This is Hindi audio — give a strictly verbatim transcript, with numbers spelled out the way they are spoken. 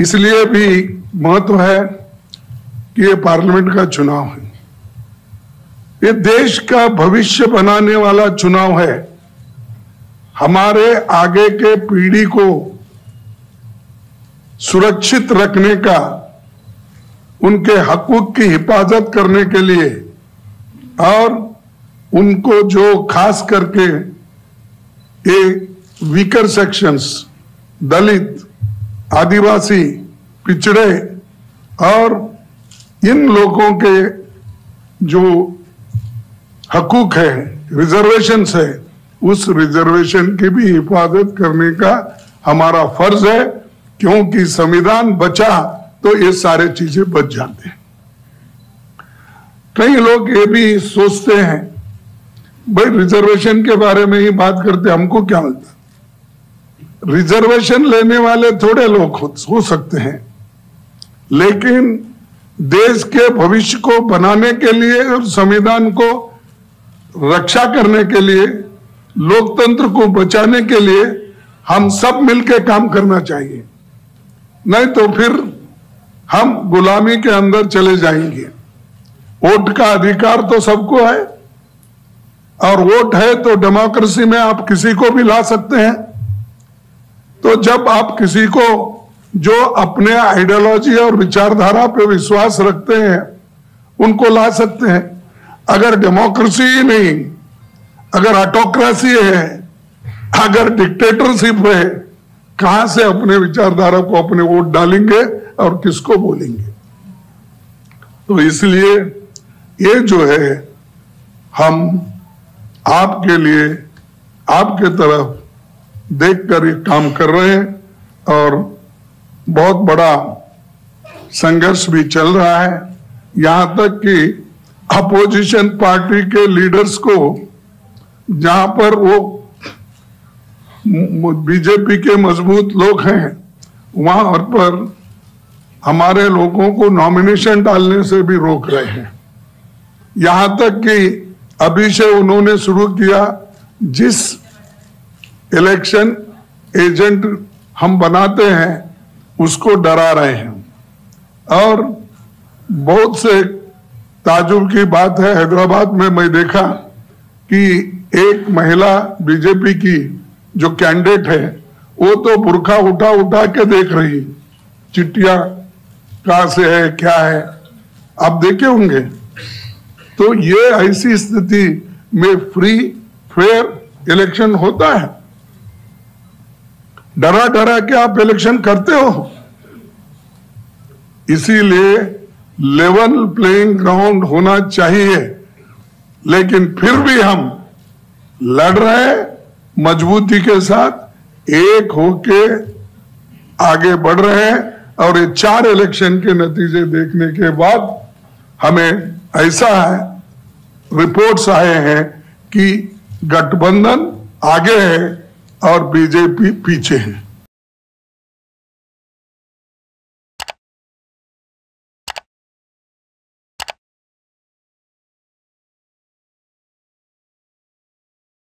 इसलिए भी महत्व है कि ये पार्लियामेंट का चुनाव है, ये देश का भविष्य बनाने वाला चुनाव है, हमारे आगे के पीढ़ी को सुरक्षित रखने का, उनके हकूक की हिफाजत करने के लिए और उनको जो खास करके ये वीकर सेक्शंस, दलित, आदिवासी, पिछड़े और इन लोगों के जो हकूक है, रिजर्वेशंस है, उस रिजर्वेशन की भी हिफाजत करने का हमारा फर्ज है, क्योंकि संविधान बचा तो ये सारे चीजें बच जाते हैं। कई लोग ये भी सोचते हैं भाई रिजर्वेशन के बारे में ही बात करते, हमको क्या मिलता। रिजर्वेशन लेने वाले थोड़े लोग हो सकते हैं, लेकिन देश के भविष्य को बनाने के लिए और संविधान को रक्षा करने के लिए, लोकतंत्र को बचाने के लिए हम सब मिलकर काम करना चाहिए, नहीं तो फिर हम गुलामी के अंदर चले जाएंगे। वोट का अधिकार तो सबको है और वोट है तो डेमोक्रेसी में आप किसी को भी ला सकते हैं। तो जब आप किसी को जो अपने आइडियोलॉजी और विचारधारा पे विश्वास रखते हैं उनको ला सकते हैं, अगर डेमोक्रेसी ही नहीं, अगर ऑटोक्रेसी है, अगर डिक्टेटरशिप है, कहां से अपने विचारधारा को अपने वोट डालेंगे और किसको बोलेंगे। तो इसलिए ये जो है हम आपके लिए, आपके तरफ देखकर ये काम कर रहे हैं और बहुत बड़ा संघर्ष भी चल रहा है, यहाँ तक कि अपोजिशन पार्टी के लीडर्स को जहाँ पर वो बीजेपी के मजबूत लोग हैं वहाँ पर हमारे लोगों को नॉमिनेशन डालने से भी रोक रहे हैं। यहाँ तक कि अभी से उन्होंने शुरू किया, जिस इलेक्शन एजेंट हम बनाते हैं उसको डरा रहे हैं। और बहुत से ताजुब की बात है, हैदराबाद में मैं देखा कि एक महिला बीजेपी की जो कैंडिडेट है वो तो बुर्का उठा उठा के देख रही, चिट्टियां कहाँ से है, क्या है, आप देखे होंगे। तो ये ऐसी स्थिति में फ्री फेयर इलेक्शन होता है? डरा डरा के आप इलेक्शन करते हो। इसीलिए लेवल प्लेइंग ग्राउंड होना चाहिए, लेकिन फिर भी हम लड़ रहे मजबूती के साथ, एक होके आगे बढ़ रहे हैं। और ये चार इलेक्शन के नतीजे देखने के बाद हमें ऐसा है, रिपोर्ट्स आए हैं कि गठबंधन आगे है और बीजेपी पीछे है।